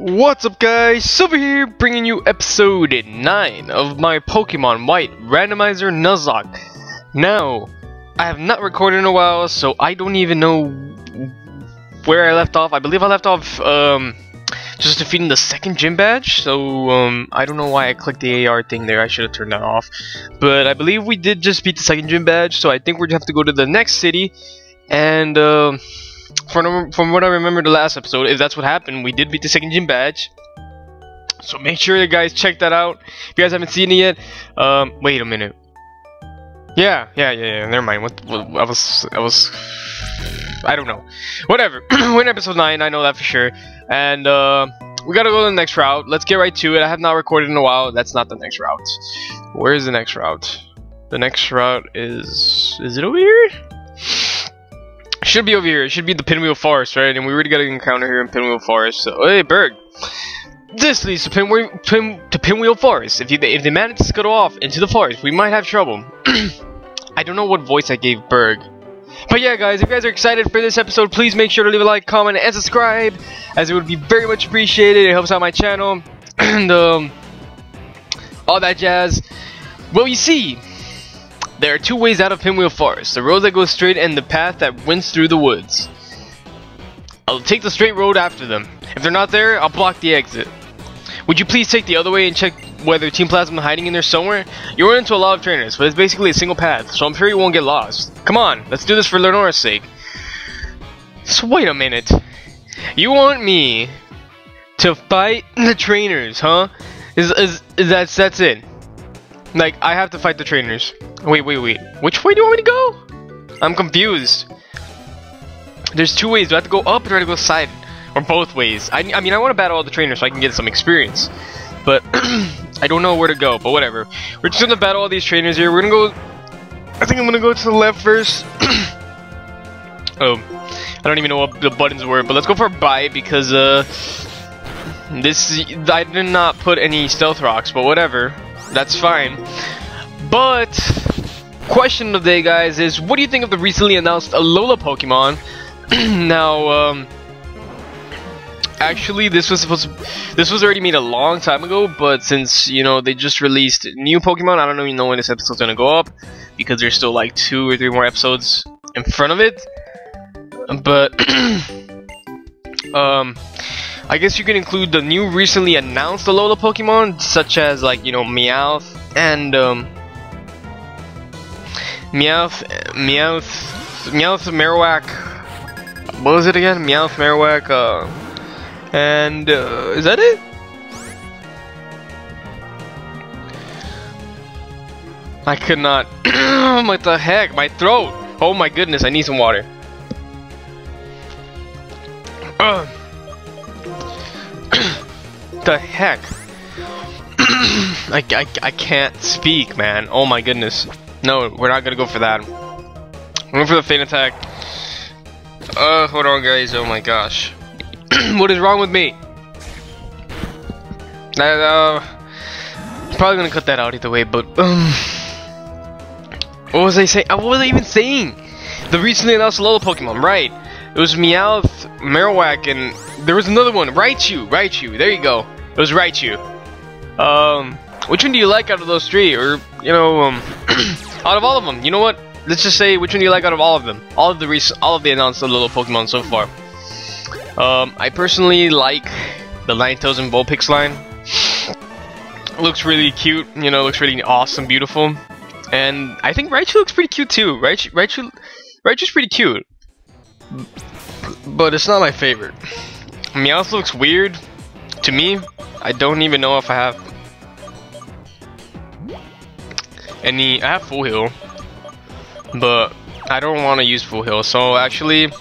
What's up guys, Silver here, bringing you episode 9 of my Pokémon White Randomizer Nuzlocke. Now, I have not recorded in a while, so I don't even know where I left off. I believe I left off just defeating the second gym badge, so I don't know why I clicked the AR thing there. I should have turned that off. But I believe we did just beat the second gym badge, so I think we're going to have to go to the next city and... From what I remember the last episode, if that's what happened, we did beat the second gym badge. So make sure you guys check that out. If you guys haven't seen it yet, wait a minute. Yeah. Never mind. What I was. I don't know. Whatever. We're in episode 9. I know that for sure. And we gotta go to the next route. Let's get right to it. I have not recorded in a while. That's not the next route. Where is the next route? The next route is. Is it over here? Should be over here. It should be the Pinwheel Forest, right? And we already got an encounter here in Pinwheel Forest. So, hey, Berg. This leads to Pinwheel Forest. If they manage to scuttle off into the forest, we might have trouble. I don't know what voice I gave Berg. But yeah, guys, if you guys are excited for this episode, please make sure to leave a like, comment, and subscribe, as it would be very much appreciated. It helps out my channel. And, all that jazz. Well, you see... There are two ways out of Pinwheel Forest, the road that goes straight and the path that winds through the woods. I'll take the straight road after them. If they're not there, I'll block the exit. Would you please take the other way and check whether Team Plasma is hiding in there somewhere? You run into a lot of trainers, but it's basically a single path, so I'm sure you won't get lost. Come on, let's do this for Lenora's sake. So wait a minute. You want me to fight the trainers, huh? That's it. Like, I have to fight the trainers. Wait. Which way do you want me to go? I'm confused. There's two ways. Do I have to go up or do I have to go side? Or both ways? I mean, I want to battle all the trainers so I can get some experience. But I don't know where to go, but whatever. We're just going to battle all these trainers here. We're going to go... I think I'm going to go to the left first. I don't even know what the buttons were, but let's go for a bite because... I did not put any stealth rocks, but whatever. That's fine. But question of the day, guys, is what do you think of the recently announced Alola Pokemon? Now, actually, this was already made a long time ago, but since you know they just released new Pokemon, I don't even know when this episode's gonna go up because there's still like 2 or 3 more episodes in front of it. But I guess you can include the new recently announced Alola Pokemon, such as like, you know, Meowth, Marowak, what was it again? Meowth, Marowak, and is that it? I could not. What the heck? My throat. Oh my goodness! I need some water. The heck? I can't speak, man. Oh my goodness. No, we're not gonna go for that. We're going for the faint attack. Hold on, guys. Oh my gosh. What is wrong with me? Probably gonna cut that out either way. But what was I saying? What was I even saying? The recently announced Alola Pokemon, right? It was Meowth, Marowak, and there was another one. Raichu. There you go. It was Raichu. Which one do you like out of those three? Or, you know, out of all of them. You know what? Let's just say which one do you like out of all of them. All of the announced little Pokemon so far. I personally like the Ninetales and Vulpix line. Looks really cute. You know, looks really awesome, beautiful. And I think Raichu looks pretty cute too. Raichu's pretty cute. But it's not my favorite. Meowth looks weird to me. I don't even know if I have any. I have full heal, but I don't want to use full heal. So actually, I'm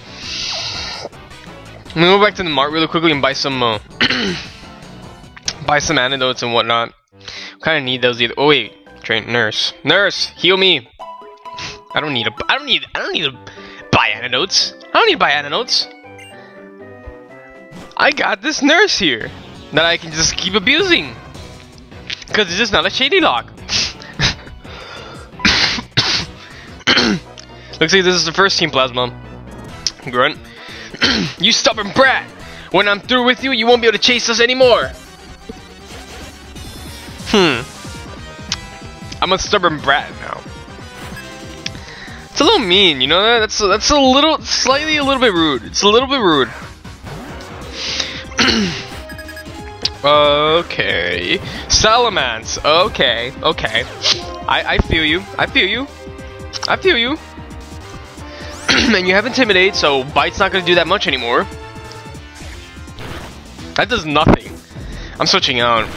gonna go back to the mart really quickly and buy some buy some antidotes and whatnot. Kind of need those either. Oh wait, nurse, heal me. I don't need to buy antidotes. I don't need to buy antidotes. I got this nurse here that I can just keep abusing because it's just not a shady lock. Looks like this is the first Team Plasma. Grunt. You stubborn brat! When I'm through with you, you won't be able to chase us anymore. I'm a stubborn brat now. It's a little mean, you know that? That's a little, slightly a little bit rude. It's a little bit rude. Okay. Salamence. Okay. Okay. I feel you. I feel you. I feel you. And you have Intimidate, so Bite's not going to do that much anymore. That does nothing. I'm switching out.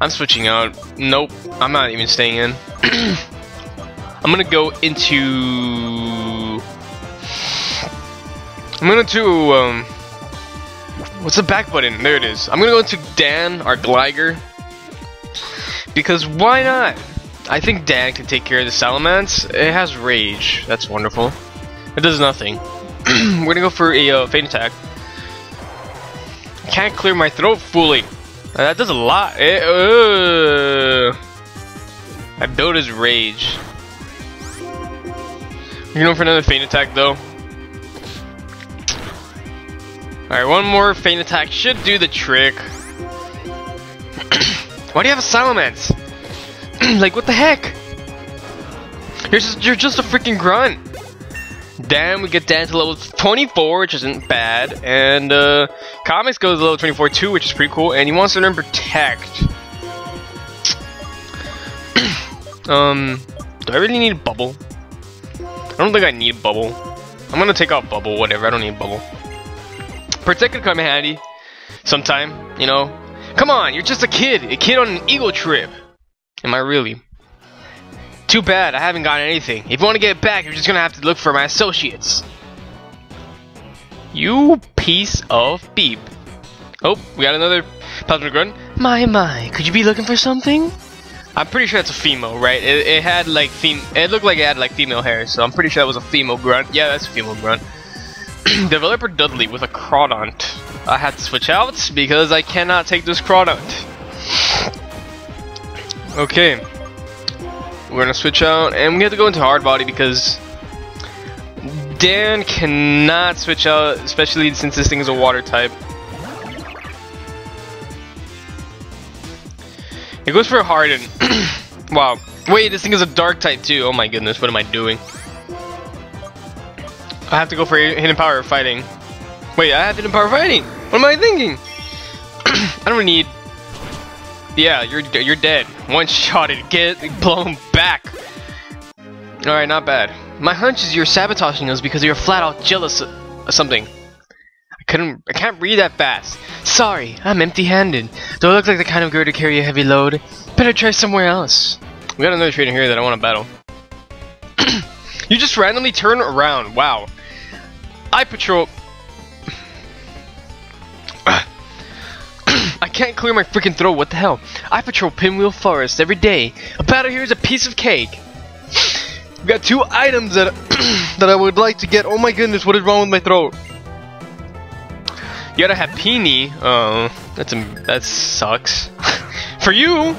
I'm switching out. Nope. I'm not even staying in. I'm going to go into... I'm going to... What's the back button? There it is. I'm going to go into Dan, our Gligar. Because why not? I think Dan can take care of the Salamence. It has Rage. That's wonderful. It does nothing. We're going to go for a Faint Attack. Can't clear my throat fully. That does a lot. I built his Rage. We're going for another Feint Attack though. Alright, one more Feint Attack should do the trick. Why do you have a Salamence? Like, what the heck? You're just a freaking grunt. Damn, we get down to level 24, which isn't bad. And Comics goes to level 24 too, which is pretty cool. And he wants to learn Protect. Do I really need Bubble? I don't think I need Bubble. I'm gonna take out Bubble, whatever. I don't need Bubble. Protect could come in handy sometime, you know. Come on, you're just a kid on an ego trip. Am I really? Too bad, I haven't gotten anything. If you want to get it back, you're just gonna have to look for my associates. You piece of beep. Oh, we got another Plasma Grunt. My, could you be looking for something? I'm pretty sure that's a female, right? It had like it looked like it had like female hair, so I'm pretty sure that was a female grunt. Yeah, that's a female grunt. Developer Dudley with a Crawdont. I had to switch out because I cannot take this Crawdont. Okay. We're gonna switch out and we have to go into Hard Body because Dan cannot switch out, especially since this thing is a water type. It goes for a Harden. Wow. Wait, this thing is a Dark type too. Oh my goodness, what am I doing? I have to go for Hidden Power Fighting. Wait, I have Hidden Power Fighting. What am I thinking? I don't need. Yeah, you're dead. One shot it, get blown back. All right, not bad. My hunch is you're sabotaging us because you're flat out jealous of something. I can't read that fast. Sorry, I'm empty-handed. Do I look like the kind of girl to carry a heavy load? Better try somewhere else. We got another trainer here that I want to battle. You just randomly turn around. Wow. I patrol. I can't clear my freaking throat. What the hell? I patrol Pinwheel Forest every day. A battle here is a piece of cake. We got two items that I would like to get. Oh my goodness, what is wrong with my throat? You got a Happini. Oh, that sucks for you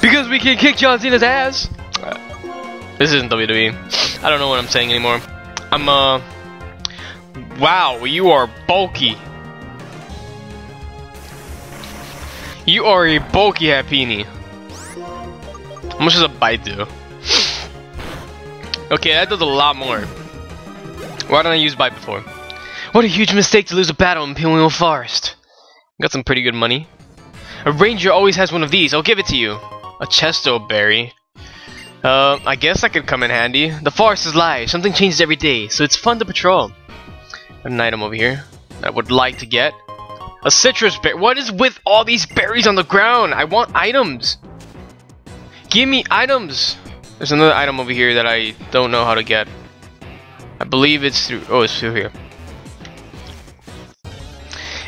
because we can kick John Cena's ass. This isn't WWE. I don't know what I'm saying anymore. I'm wow, you are bulky. You are a bulky Happini. How much does a bite do? Okay, that does a lot more. Why didn't I use bite before? What a huge mistake to lose a battle in Pinwheel Forest. Got some pretty good money. A ranger always has one of these. I'll give it to you. A Chesto Berry. I guess that could come in handy. The forest is live. Something changes every day, so it's fun to patrol. An item over here that I would like to get. A citrus berry. What is with all these berries on the ground? I want items. Give me items. There's another item over here that I don't know how to get. I believe it's through. Oh, it's through here.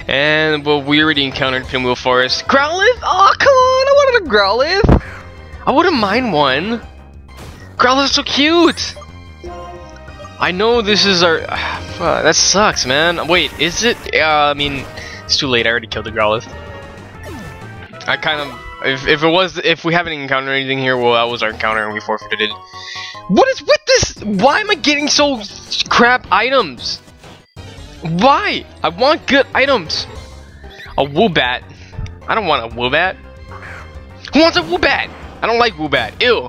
And, well, we already encountered Pinwheel Forest. Growlithe? Oh, come on, I wanted a Growlithe. I wouldn't mind one. Growlithe's so cute. I know this is our... that sucks, man. Wait, is it? I mean, it's too late. I already killed the Growlithe. I kind of... If it was... If we haven't encountered anything here, well, that was our encounter and we forfeited it. What is with this? Why am I getting so crap items? Why? I want good items. A Woobat. I don't want a Woobat. Who wants a Woobat? I don't like Woobat. Ew.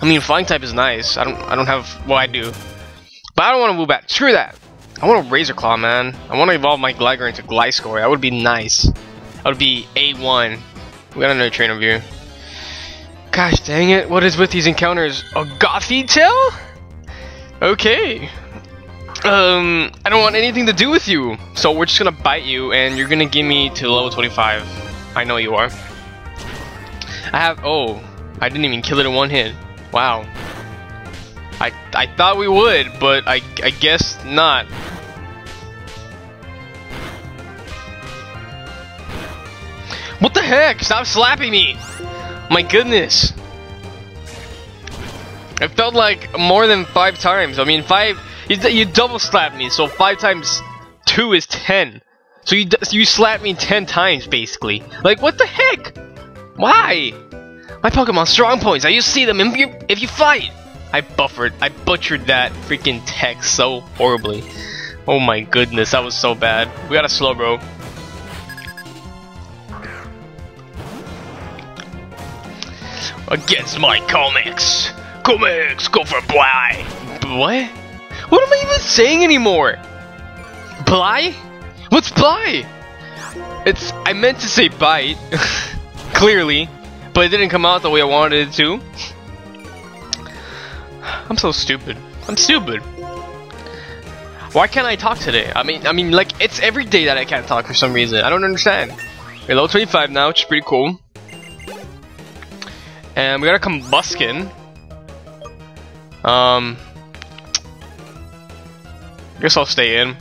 I mean, flying type is nice. I don't have. Well, I do. But I don't want a Woobat. Screw that. I want a Razor Claw, man. I want to evolve my Gligar into Gliscor. That would be nice. That would be A1. We got another trainer view. Gosh dang it. What is with these encounters? A Gothitelle? Okay. I don't want anything to do with you. So we're just going to bite you and you're going to give me to level 25. I know you are. I have... Oh. I didn't even kill it in one hit. Wow. I thought we would, but I guess not. What the heck? Stop slapping me! My goodness. It felt like more than 5 times. I mean, 5... You double slapped me, so 5 times 2 is 10. So you slapped me 10 times, basically. Like, what the heck? Why? My Pokemon strong points. I used to see them if you fight. I butchered that freaking text so horribly. Oh my goodness, that was so bad. We got a Slowbro. Against my comics. Comics, go for Bly. What? What am I even saying anymore? Bly? What's Bly? I meant to say bite, clearly, but it didn't come out the way I wanted it to. I'm so stupid. I'm stupid. Why can't I talk today? I mean, like, it's every day that I can't talk for some reason. I don't understand. We're level 25 now, which is pretty cool. And we got a Combuskin. Guess I'll stay in.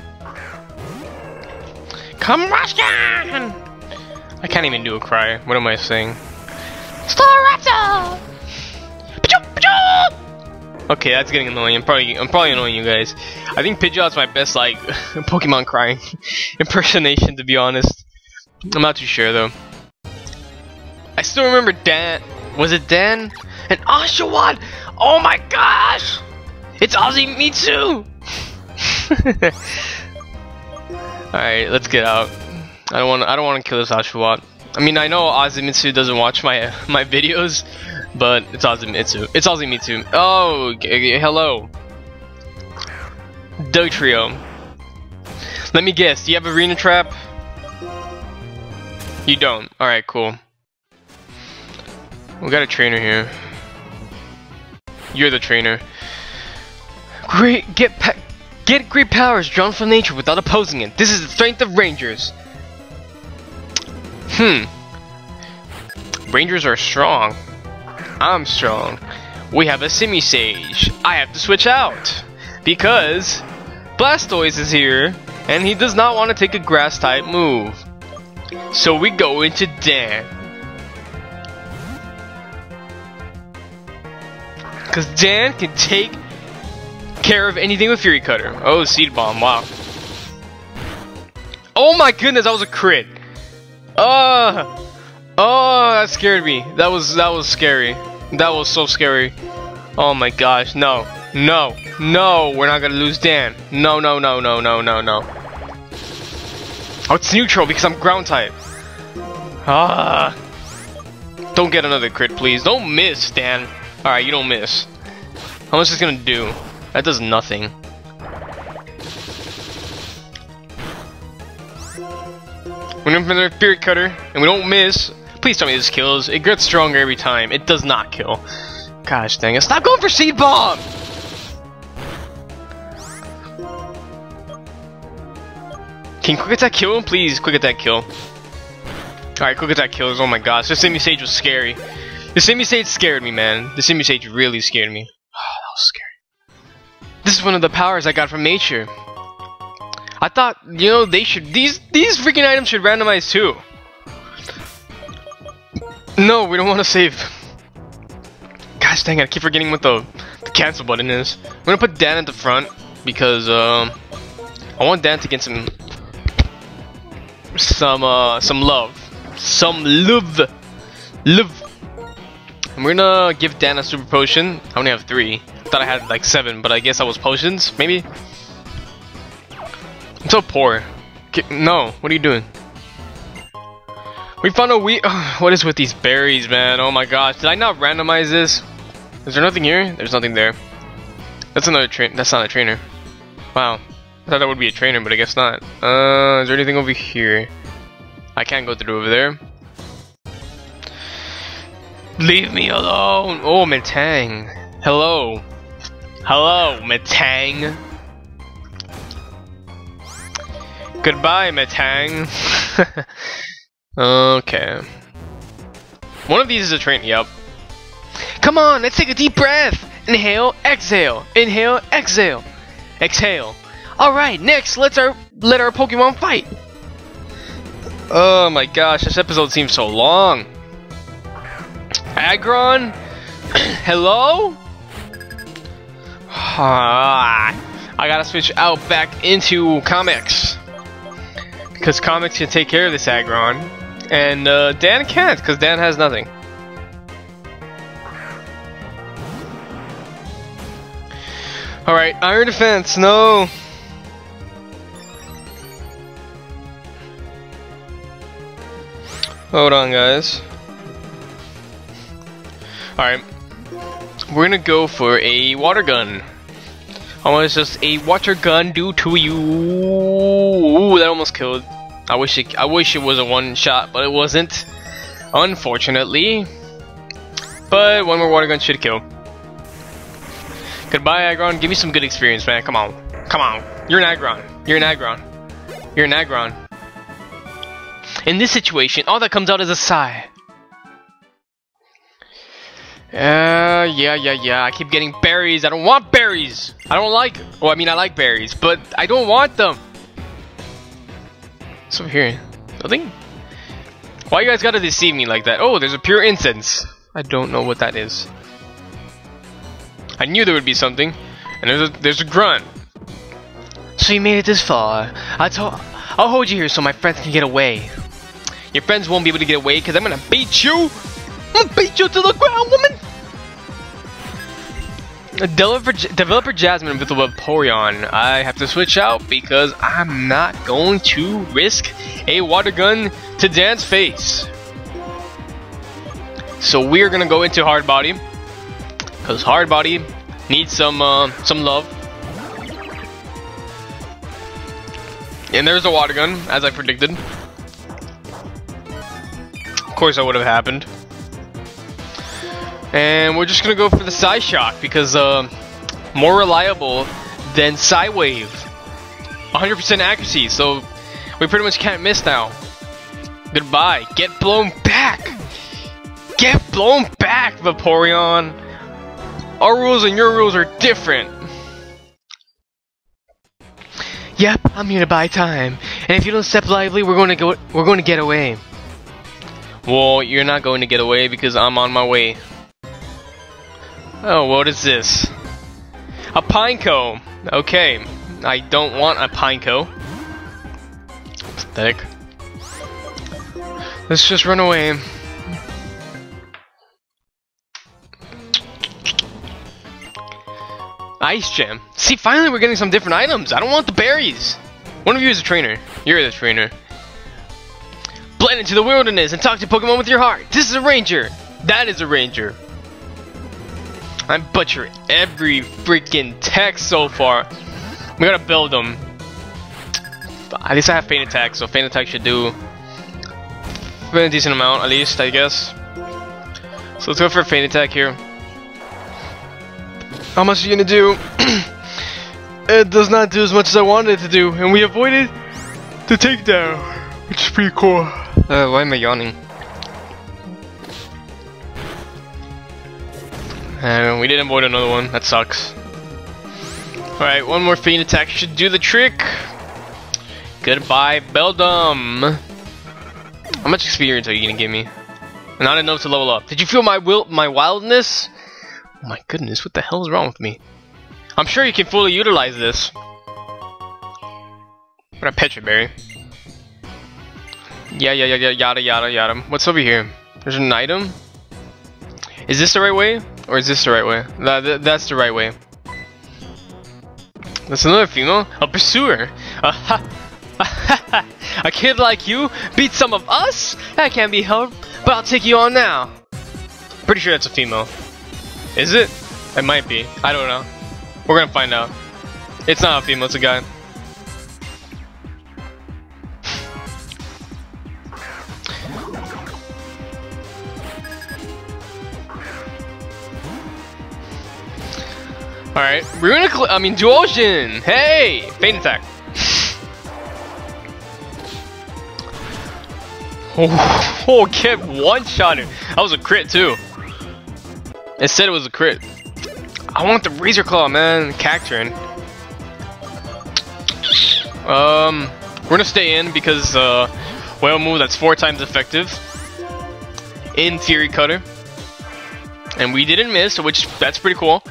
Combustion! I can't even do a cry. What am I saying? Staraptor! Okay, that's getting annoying. I'm probably annoying you guys. I think Pidgeot's my best, like, Pokemon crying impersonation, to be honest. I'm not too sure though. I still remember Dan. Was it Dan? And Oshawott! Oh my gosh! It's Ozymitsu! Alright, let's get out. I don't want to kill this Oshawott. I mean, I know Ozymitsu doesn't watch my videos, but it's Ozymitsu. It's Ozymitsu. Oh, hello. Dugtrio. Let me guess, do you have Arena Trap? You don't. Alright, cool. We got a trainer here. You're the trainer. Great, Get great powers drawn from nature without opposing it. This is the strength of rangers. Rangers are strong. I'm strong. We have a Simi-Sage. I have to switch out because Blastoise is here and he does not want to take a grass type move. So we go into Dan. Because Dan can take care of anything with Fury Cutter. Oh, Seed Bomb, wow. Oh my goodness, that was a crit. Oh, that scared me. That was scary. That was so scary. Oh my gosh, no. No, no, we're not gonna lose Dan. No, no, no, no, no, no, no. Oh, it's neutral because I'm ground type. Ah. Don't get another crit, please. Don't miss, Dan. Alright, you don't miss. How much is this gonna do? That does nothing. We're going for another Fury Cutter, and we don't miss. Please tell me this kills. It gets stronger every time. It does not kill. Gosh dang it. Stop going for Seed Bomb! Can Quick Attack kill him? Please, Quick Attack kill. Alright, Quick Attack kills. Oh my gosh. This Simi-Sage was scary. The Simi-Sage scared me, man. The Simi-Sage really scared me. Oh, that was scary. This is one of the powers I got from nature. I thought, you know, they should these freaking items should randomize too. No, we don't want to save. Gosh dang it, I keep forgetting what the cancel button is. I'm gonna put Dan at the front because I want Dan to get some love. Some love. Love. And we're gonna give Dan a super potion. I only have 3. I thought I had like 7, but I guess I was potions, maybe. It's so poor. No, what are you doing? We found a wheat. What is with these berries, man? Oh my gosh, did I not randomize this? Is there nothing here? There's nothing there. That's another train. That's not a trainer. Wow. I thought that would be a trainer, but I guess not. Is there anything over here? I can't go through over there. Leave me alone. Oh, Metang. Hello. Hello, Metang. Goodbye, Metang. Okay. One of these is a train. Yep. Come on, let's take a deep breath. Inhale, exhale. Inhale, exhale. Exhale. Alright, next, let our Pokemon fight! Oh my gosh, this episode seems so long. Aggron? Hello? I gotta switch out back into comics. Because comics can take care of this Aggron. And Dan can't, because Dan has nothing. Alright, Iron Defense, no! Hold on, guys. Alright. We're gonna go for a water gun. Almost just a water gun do to you. Ooh, that almost killed. I wish it was a one shot, but it wasn't. Unfortunately. But one more water gun should kill. Goodbye, Aggron. Give me some good experience, man. Come on. Come on. You're an Aggron. You're an Aggron. You're an Aggron. In this situation, all that comes out is a sigh. Yeah. I keep getting berries. I don't want berries. I don't like. Well, I mean, I like berries, but I don't want them. What's over here? Nothing? Why you guys gotta deceive me like that? Oh, there's a pure incense. I don't know what that is. I knew there would be something. And there's a grunt. So you made it this far. I'll hold you here so my friends can get away. Your friends won't be able to get away because I'm gonna beat you! I'm gonna beat you to the ground, woman! Developer Jasmine with a Vaporeon. I have to switch out because I'm not going to risk a water gun to Dan's face. So we're gonna go into Hard Body. Because Hard Body needs some love. And there's a water gun, as I predicted. Of course that would have happened. And we're just gonna go for the Psy Shock because more reliable than Psy Wave. 100% accuracy, so we pretty much can't miss now. Goodbye. Get blown back! Get blown back, Vaporeon! Our rules and your rules are different. Yep, I'm here to buy time. And if you don't step lively, we're going to get away. Well, you're not going to get away because I'm on my way. Oh, what is this? A Pineco. Okay. I don't want a Pineco. Pathetic. Let's just run away. Ice Gem. See, finally we're getting some different items. I don't want the berries. One of you is a trainer. You're the trainer. Blend into the wilderness and talk to Pokemon with your heart. This is a ranger. That is a ranger. I'm butchering every freaking text so far. We gotta build them. At least I have Feint Attack, so Feint Attack should do a decent amount, at least, I guess. So let's go for a Feint Attack here. How much are you gonna do? It does not do as much as I wanted it to do, and we avoided the takedown, which is pretty cool. Why am I yawning? And we didn't avoid another one. That sucks. Alright, one more Feint Attack should do the trick. Goodbye, Beldum. How much experience are you gonna give me? Not enough to level up. Did you feel my wildness? Oh my goodness, what the hell is wrong with me? I'm sure you can fully utilize this. What a Petra Berry. Yeah, yada, yada, yada. What's over here? There's an item? Is this the right way? Or is this the right way? That's the right way. That's another female. A Pursuer. A kid like you beat some of us? That can't be helped, but I'll take you on now. Pretty sure that's a female. Is it? It might be. I don't know. We're gonna find out. It's not a female, it's a guy. Alright, Duosion! Hey! Fade attack. Oh, get one-shotted. That was a crit, too. It said it was a crit. I want the Razor Claw, man. Cacturne. We're gonna stay in because, whale move that's 4 times effective. In Fury Cutter. And we didn't miss, which, that's pretty cool.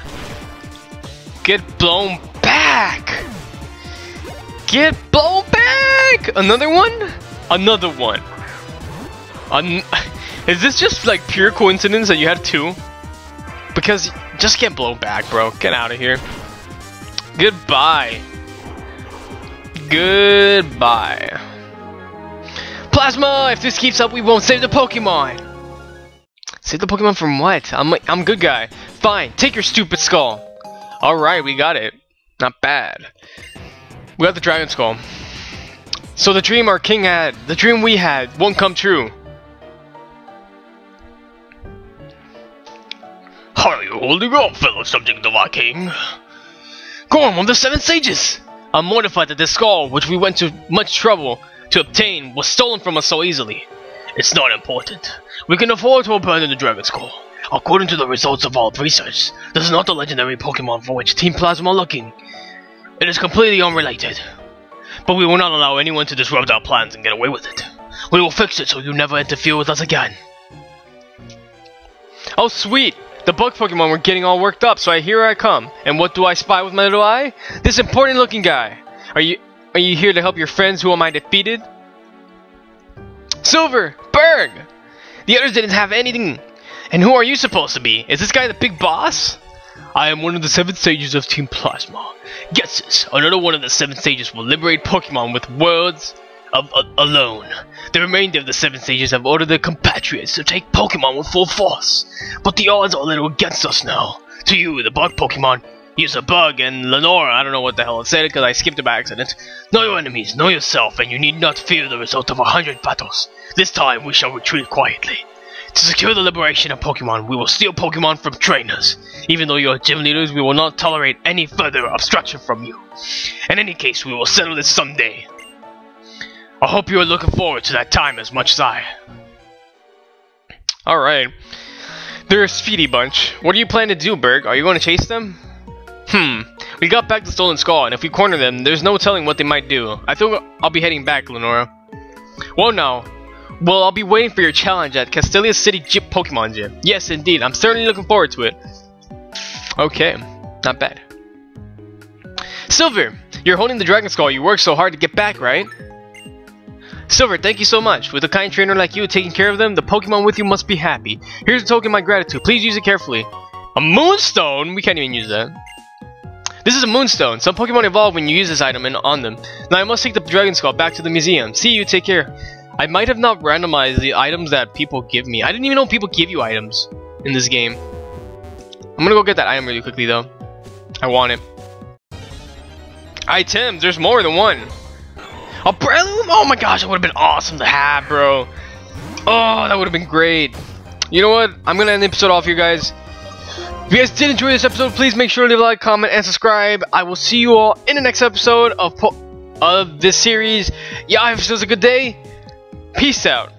Get blown back! Get blown back! Another one? Another one. Is this just like pure coincidence that you had 2? Because just get blown back, bro. Get out of here. Goodbye. Goodbye. Plasma! If this keeps up, we won't save the Pokemon! Save the Pokemon from what? I'm good guy. Fine, take your stupid skull. Alright, we got it. Not bad. We got the Dragon Skull. So the dream our king had, the dream we had, won't come true. How are you holding up, fellow subject of our king? Go on, one of the 7 sages! I'm mortified that this skull, which we went to much trouble to obtain, was stolen from us so easily. It's not important. We can afford to abandon the Dragon Skull. According to the results of our research, this is not the legendary Pokemon for which Team Plasma are looking. It is completely unrelated. But we will not allow anyone to disrupt our plans and get away with it. We will fix it so you never interfere with us again. Oh sweet! The bug Pokemon were getting all worked up, so here I come. And what do I spy with my little eye? This important looking guy! Are you here to help your friends who am I defeated? Silver! Berg! The others didn't have anything. And who are you supposed to be? Is this guy the big boss? I am one of the 7 sages of Team Plasma. Guess this, another one of the 7 sages will liberate Pokemon with words of alone. The remainder of the 7 sages have ordered their compatriots to take Pokemon with full force. But the odds are a little against us now. To you, the bug Pokemon, use a bug, and Lenora, I don't know what the hell it said because I skipped it by accident. Know your enemies, know yourself, and you need not fear the result of 100 battles. This time we shall retreat quietly. To secure the liberation of Pokemon, we will steal Pokemon from trainers. Even though you are gym leaders, we will not tolerate any further obstruction from you. In any case, we will settle this someday. I hope you are looking forward to that time as much as I. Alright. They're a speedy bunch. What do you plan to do, Berg? Are you going to chase them? We got back the stolen skull, and if we corner them, there's no telling what they might do. I think I'll be heading back, Lenora. Well, now. Well, I'll be waiting for your challenge at Castelia City Gym Pokemon Gym. Yes, indeed. I'm certainly looking forward to it. Okay, not bad. Silver, you're holding the Dragon Skull. You worked so hard to get back, right? Silver, thank you so much. With a kind trainer like you taking care of them, the Pokemon with you must be happy. Here's a token of my gratitude. Please use it carefully. A Moonstone? We can't even use that. This is a Moonstone. Some Pokemon evolve when you use this item on them. Now I must take the Dragon Skull back to the museum. See you. Take care. I might have not randomized the items that people give me. I didn't even know people give you items in this game. I'm gonna go get that item really quickly though. I want it. Items, there's more than one. A Breloom? Oh my gosh, that would have been awesome to have, bro. Oh, that would have been great. You know what? I'm gonna end the episode off here, guys. If you guys did enjoy this episode, please make sure to leave a like, comment, and subscribe. I will see you all in the next episode of this series. Yeah, I hope it was a good day. Peace out.